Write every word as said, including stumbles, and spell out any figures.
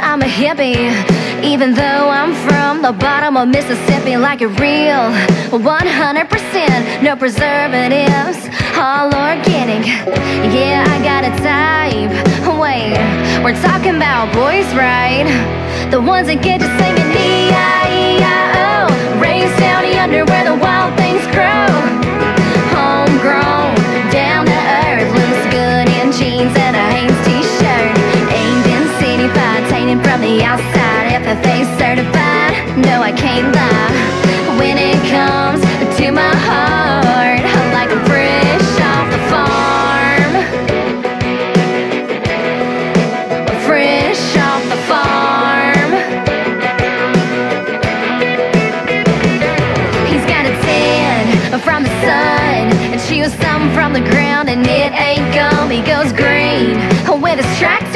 I'm a hippie, even though I'm from the bottom of Mississippi. Like it real, one hundred percent, no preservatives, all organic. Yeah, I got a type. Wait, we're talking about boys, right? The ones that get to singing E I E I O, raised down yonder where the wild things grow. Homegrown, down to earth, looks good in jeans and a Hanes t-shirt. Ain't been city-fied, tainted from the outside, F F A certified, no I can't lie. When it comes to my heart, I like them fresh off the farm. Fresh off the farm. He's got a tan from the sun, and she was something from the ground, and it ain't gum. He goes green with his tracks